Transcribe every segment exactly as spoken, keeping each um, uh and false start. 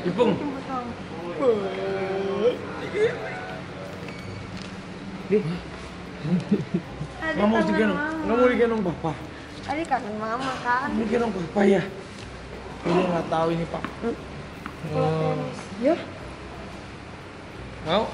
Ipung. Nih. Kamu digendong. Kamu digendong papa. Adik kangen mama kan. Kamu digendong papa ya. Ini nggak tahu ini pak. Oh. Ya. Mau?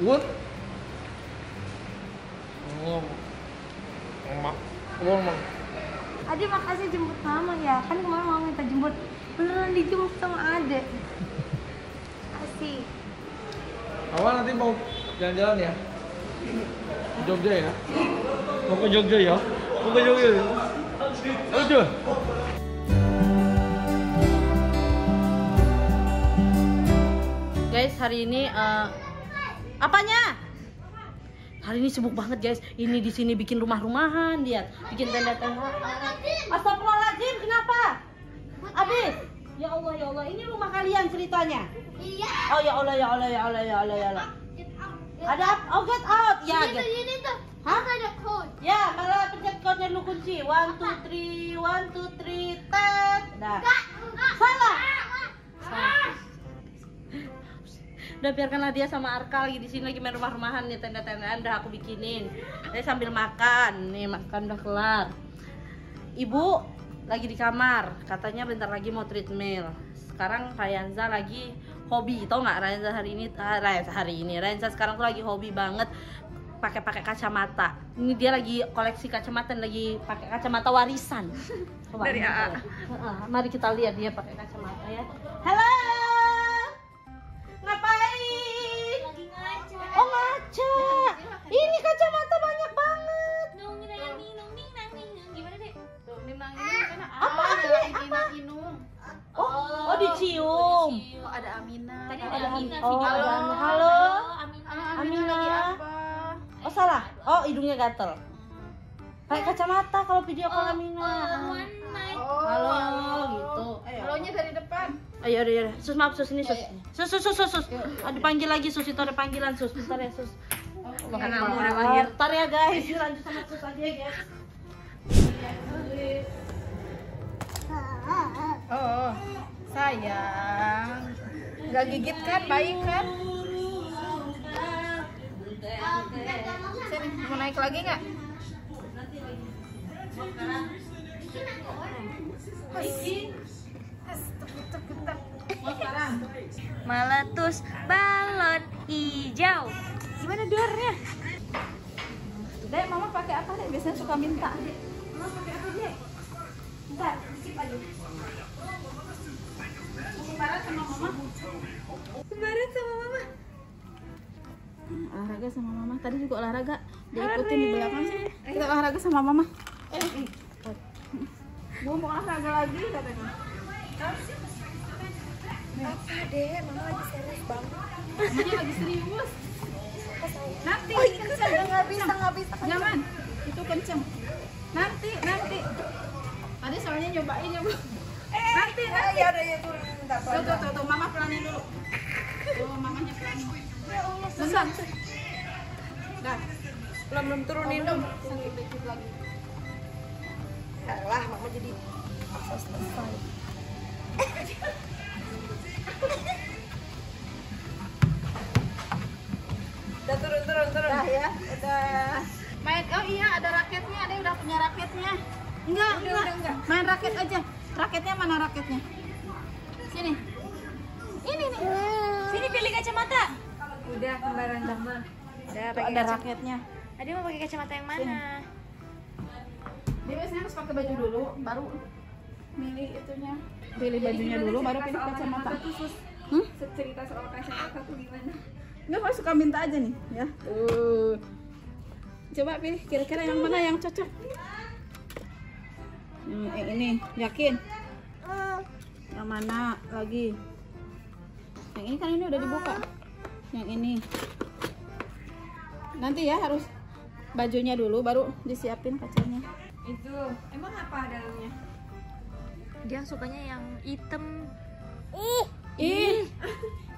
Uang? Uang. Mak. Uang mak. Adik makasih jemput mama ya. Kan kemarin mama minta jemput. Beneran dijemput sama adik. Asik. Awal nanti mau jalan-jalan ya? Ke Jogja ya? Mau ke Jogja ya? Mau ke Jogja ya? Aduh. Guys, hari ini uh, apanya? Hari ini sibuk banget guys. Ini di sini bikin rumah-rumahan, lihat. Bikin tenda-tenda. Astagfirullahaladzim, kenapa? Habis. Ya Allah, ya Allah. Ini rumah kalian ceritanya? Iya. Oh ya Allah, ya Allah, ya Allah, ya Allah, ya Allah. Ada oh get out ya. Ini tuh, ini tuh. Hah? Ada code. Ya, malah pencet code-nya lu kunci. one two three, one two three, tet. Nah. Salah. Salah. Udah biarkanlah dia sama Arka lagi di sini lagi main rumah-rumahan nih, tenda-tendaan udah aku bikinin. Saya sambil makan. Nih, makan udah kelar. Ibu lagi di kamar, katanya bentar lagi mau treadmill. Sekarang Rayanza lagi hobi, tau nggak Rayanza hari ini, ah, Rayanza hari ini, Rayanza sekarang tuh lagi hobi banget pakai-pakai kacamata. Ini dia lagi koleksi kacamata, lagi pakai kacamata warisan. Coba, dari A A. Mari kita lihat dia pakai kacamata ya. Halo, ngapain? Lagi ngaca. Oh ngaca. Ini kacamata banyak banget. Nung nang nung nang nung gimana deh? Tuh memang ini karena apa? Apa? Oh, oh, oh dicium. Dicium. Oh ada Amina. Tadi ada Amina. Oh, halo. Halo. Amina. Amina. Amina lagi apa? Oh salah. Oh hidungnya gatel. Pakai kacamata kalau video call Amina. Oh, oh, halo oh, gitu. Halonya dari depan. Ayo, ayo, ayo. Sus maaf sus ini sus. Sus sus sus sus. Ada panggil lagi sus itu ada panggilan sus. Bentar ya sus. Karena aku udah lahir. Bentar ya guys. Lanjut sama sus aja ya guys. Oh, sayang. Gak gigit kan? Baik kan? Mau naik lagi nggak? Meletus balon hijau. Gimana duarnya? Dek, mama pakai apa deh? Biasanya suka minta. Mama pakai apa deh? Bentar, skip aja. Sembarat sama mama. Sembarat sama mama. Olahraga sama mama. Tadi juga olahraga. Dia ikutin di belakang sini. Kita olahraga sama mama. Eh. Gua mau olahraga lagi katanya. Apa deh? Mama lagi serius banget. Mama lagi serius. Nanti. Oh, kenceng. Nggak bisa, nggak bisa. Nyaman. Itu kenceng. Nanti, nanti. Tadi soalnya nyobain ya, Bu. Nanti, nanti. Ya udah ya tuh. Tuh, tuh, tuh, tuh, mama pelanin dulu. Tuh, mamanya pelanin. Bentar. Bentar. Belum, belum turunin dong. Sedikit lagi. Alah, mama jadi akses selesai. Udah turun, turun, turun. Udah ya, udah. Main, oh iya ada raketnya, ada udah punya raketnya. Enggak, udah, enggak, udah, enggak. Main raket aja. Raketnya mana raketnya? Sini. Ini nih. Sini pilih kacamata. Udah kembaran sama. Udah pakai ada raketnya. Tadi mau pakai kacamata yang mana? Dia biasanya harus pakai baju dulu, baru milih itunya. Pilih bajunya dulu, baru pilih kacamata. Hmm? Cerita soal kacamata tuh gimana? Enggak, aku suka minta aja nih, ya. Tuh. Coba pilih kira-kira yang mana yang cocok. Hmm, yang ini, yakin? Yang mana lagi? Yang ini kan ini udah dibuka. Yang ini. Nanti ya harus bajunya dulu baru disiapin kacanya. Itu emang apa dalamnya? Dia sukanya yang hitam. Ih, ih.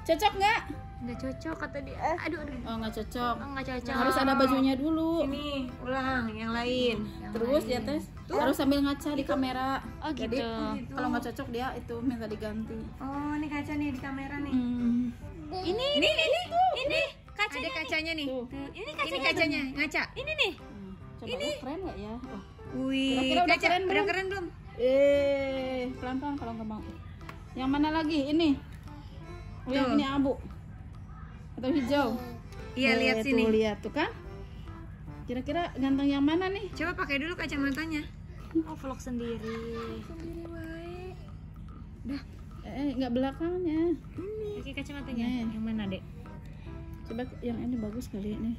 Cocok nggak? Nggak cocok kata dia. Aduh, aduh. Oh, nggak cocok. Oh, nggak cocok. Harus ada bajunya dulu. Ini, ulang yang lain. Yang terus lain. Di atas tuh. Harus sambil ngaca itu. Di kamera. Oh, gitu. Jadi, oh, gitu. Kalau nggak cocok dia itu minta diganti. Oh, ini kaca nih di kamera nih. Hmm. Ini, ini, ini, ini, ini kacanya. Ada kacanya nih. Tuh. Ini kaca ini kacanya, tuh. Ngaca. Ini nih. Hmm. Coba ini. Oh, keren nggak ya? Oh. Wih, kira-kira udah keren, udah keren belum? Eh, pelan-pelan kalau nggak mau. Yang mana lagi? Ini. Oh, yang ini abu. Atau hijau. Iya, lihat tuh, sini. Lihat tuh kan. Kira-kira ganteng yang mana nih? Coba pakai dulu kacamatanya. Oh, vlog sendiri. Sendiri baik. Dah, eh enggak belakangnya. Ini. Pakai kacamatanya. Nih. Yang mana, Dek? Coba yang ini bagus kali ini.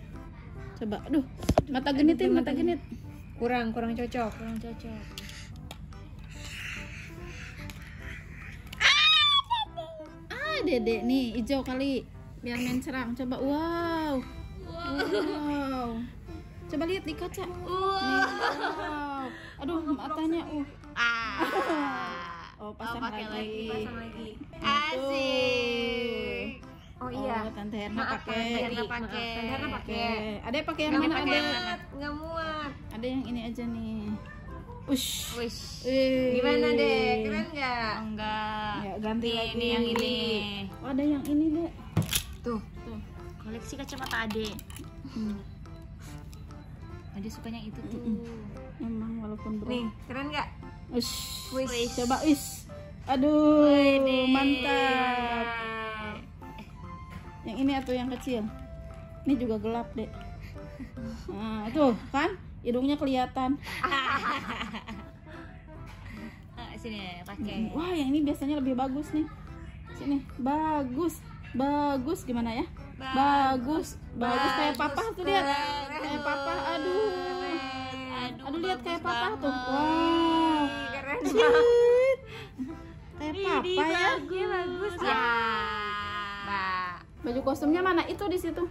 Coba. Aduh, mata genit, aduh, mata genit. Kurang, kurang cocok, kurang cocok. Ah, ah Dedek nih, hijau kali. Biar mencerang, coba wow, wow, coba lihat di kaca, wow, aduh matanya, uh, oh pasang oh, lagi, lagi. Pasang lagi, asik, oh iya, oh, Tante Herna pakai, Herna pakai, Herna pakai, ada yang pakai yang mana ada, nggak muat, ada yang ini aja nih. Ush. Ush. Gimana deh, keren nggak? Oh, enggak. Ya, ganti ini, lagi ini yang ini. Oh, ada yang ini deh. Tuh, tuh. Koleksi kacamata Ade. Hmm. Ade sukanya itu tuh. Emang walaupun berat. Nih, keren nggak? Ush. Ush. Ush. Coba ush. Aduh, ini mantap. Eh. Yang ini atau yang kecil? Ini juga gelap deh. Nah, tuh kan? Hidungnya kelihatan. Sini pakai. Wah, yang ini biasanya lebih bagus nih. Sini, bagus, bagus gimana ya? Bagus, bagus, bagus kayak papa tuh lihat. Kayak papa, aduh, aduh, aduh lihat kayak papa tuh. Wow, keren banget. Kayak papa ya. Bagus ya. Baju kostumnya mana? Itu di situ.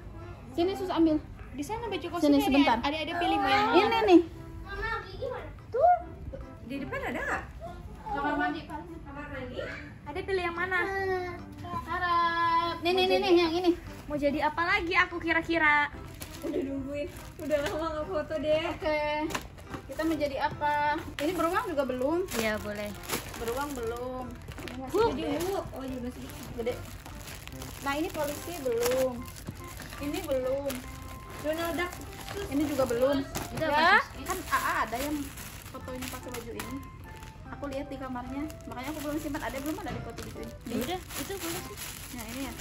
Sini Sus ambil. Di sana baju kostumnya sebentar. Ada ada pilih mau yang mana? Ini nih. Mama gigi mana? Tuh. Di depan ada enggak? Kamar mandi, kamar mandi. Ada pilih yang mana? Harap. Nih nih nih yang ini. Mau jadi apa lagi aku kira-kira? Udah nungguin. Udah lama enggak foto deh. Oke. Kita mau jadi apa? Ini beruang juga belum? Iya, boleh. Beruang belum. Jadi dulu. Oh, juga sedikit gede. Nah, ini polisi belum. Ini belum. Donald Duck ini juga belum. Udah, ya, kan A A ada yang fotonya pakai baju ini. Aku lihat di kamarnya, makanya aku belum simpan. Ada belum ada di foto gitu. Ya udah, itu boleh sih. Nah, ini ya.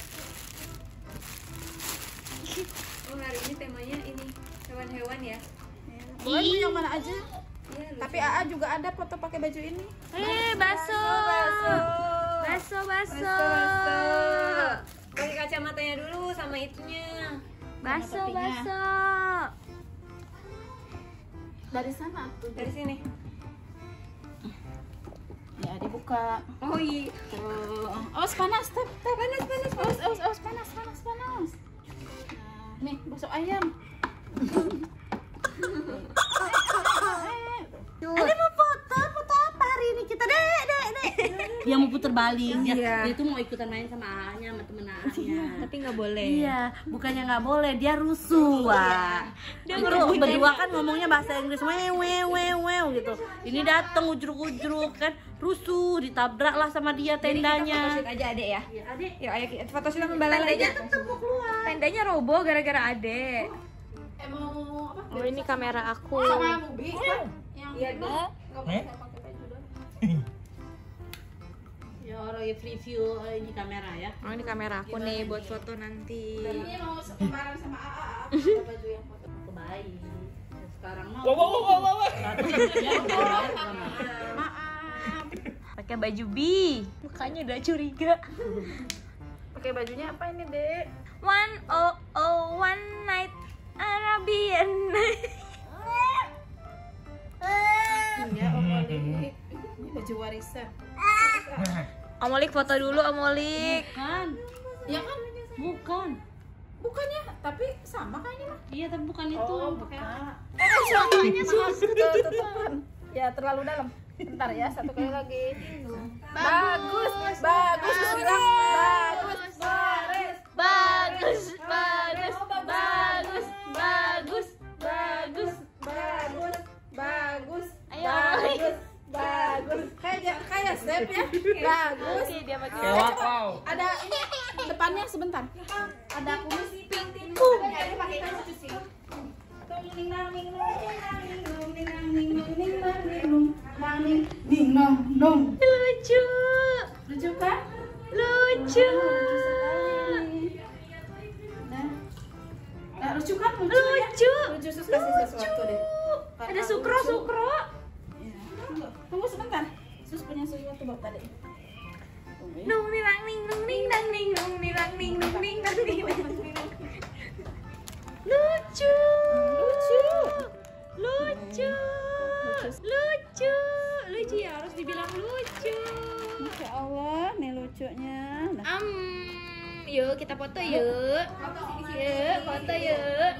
Oh, hari ini temanya ini hewan-hewan ya. Boleh ya, yang mana aja. Ya, tapi A A juga ada foto pakai baju ini. Eh, baso. Baso, baso. Pakai kacamatanya dulu sama itunya. Baso, baso. Dari sana tuh, dari sini. Ya, dibuka. Oh iya. Oh, aus panas, tep, tep. Panas, panas, aus, aus, aus, panas, panas, panas. Nih, busuk ayam. Ada mau foto, foto apa hari ini kita, Dek, Dek, Dek. Dia mau puter balik, iya. Dia tuh mau ikutan main sama A A-nya, sama temen A A-nya. Tapi nggak boleh. Iya, bukannya nggak boleh, dia rusuh. Wah. Dia itu berdua kan ngomongnya bahasa Inggris, wew wew wew gitu. Ini dateng ujruk-ujruk kan, rusuh, ditabrak lah sama dia tendanya. Jadi kita photoshoot aja Adek ya. Iya, Adek. Yuk, ayo kita photoshoot sama Mbak Lala aja. Tendanya roboh gara-gara Adek. Oh, ini kamera aku. Sama Mubi. Iya, Dek. Nggak boleh pakai baju dong. Ya, orang review ini kamera ya. Oh, ini kamera aku gimana nih buat ini? Foto nanti. Dan ini mau sekarang sama A A aku baju yang foto kebaik. Sekarang mau. Wow wow wow wow. Maaf. Pakai baju B. Mukanya udah curiga. Pakai bajunya apa ini, Dek? one oh oh one night Arabian night. Ya, Om Olik. Ini baju warisan. Om Olik foto dulu, Om Olik. Bukan. Ya kan? Bukan. Bukannya, tapi sama kayaknya mah. Iya, tapi bukan oh, itu. Bukan. Eh, soalnya sus. Ya, terlalu dalam. Bentar ya, satu kali lagi. Bagus, bagus, bagus. Bagus, bagus. Baris. Baris. vape ya. Bagus. Ada ini depannya sebentar. Ada kumis pink. Jadi pakai kain cuci. Lucu. Lucu kan? Lucu. Nah, lucu kan? Lucu. Lucu. Lucu sus kasih sesuatu deh. Ada sukro sukro. Tunggu sebentar. Sus punya sesuatu buat tadi. Nung nirang ning nung ning nang ning nung nirang ning nung ning nang ning. Lucu. Lucu. Lucu. Lucu. Lucu ya, harus dibilang lucu. Masya Allah, nih lucunya. Am. Yuk kita foto yuk. Yuk, foto yuk.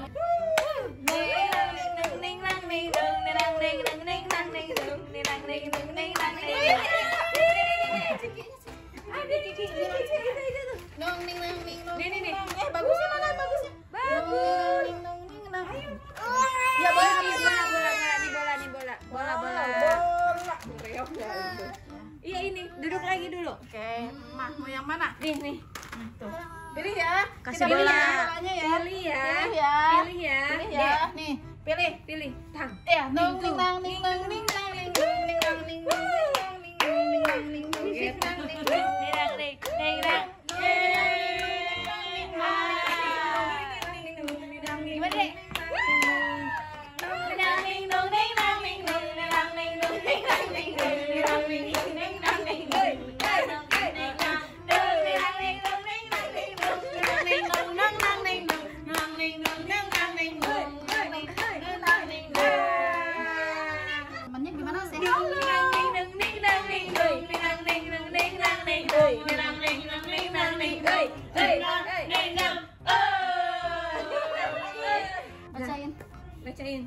Iya ini, duduk lagi dulu. Oke, mah mau yang mana? Nih nih. Tuh. Pilih ya. Kasih bola. Pilih ya. Pilih ya. Pilih ya. Pilih ya. Nih, pilih, pilih. Tang. Ya, nong ning nang ning nang ning nang ning ning nang ning nang ning ning nang. Bacain.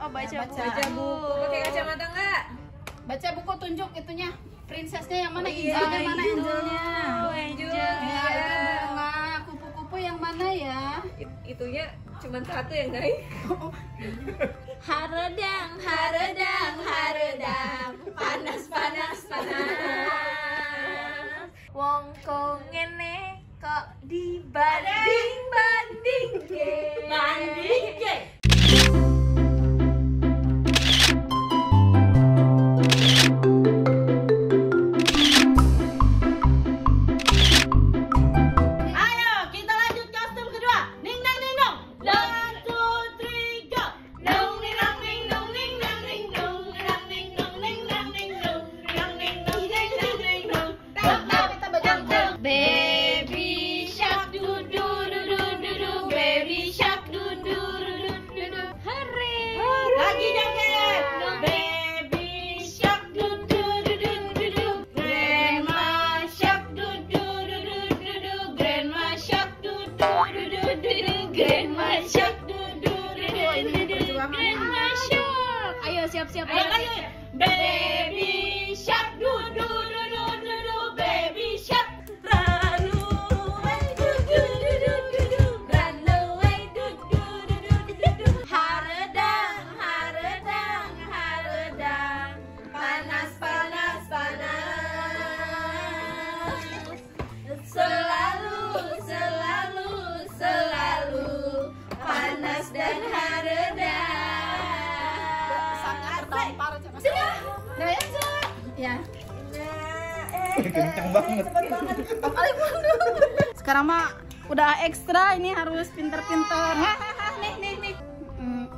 Oh, baca, ya, baca. Baca buku. Pakai kacamata enggak? Baca buku, tunjuk itunya. Prinsesnya yang mana? Injilnya mana? Injilnya. Oh, Injil. Ya, bunga kupu-kupu yang mana ya? It, itunya cuma satu yang naik. Haredang, haredang, haredang. Panas, panas, panas. Wong kong ngene kok dibanding-banding ge. Banding ge. Siap-siap ayo, ayo, ayo. Baby shark du du du du du du baby shark run away du du du du du du run away du du du du du du haredang haredang haredang panas panas panas selalu selalu selalu panas dan haredang. Ya. Kencang banget. Sekarang mah udah ekstra, ini harus pinter-pinter. Nih nih nih.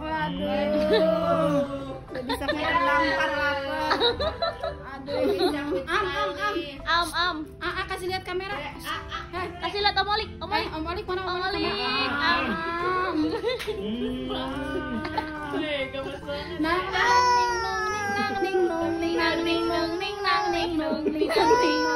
Waduh. Udah bisa ngelampar lapar. Aduh, jangan am am am. Am am. Aa kasih lihat kamera. Kasih lihat Om Olik. Om Olik. Om Olik mana Om Olik? Am am. Nah. Ning nong ning nang ning nong ning nang ning nong ning nang ning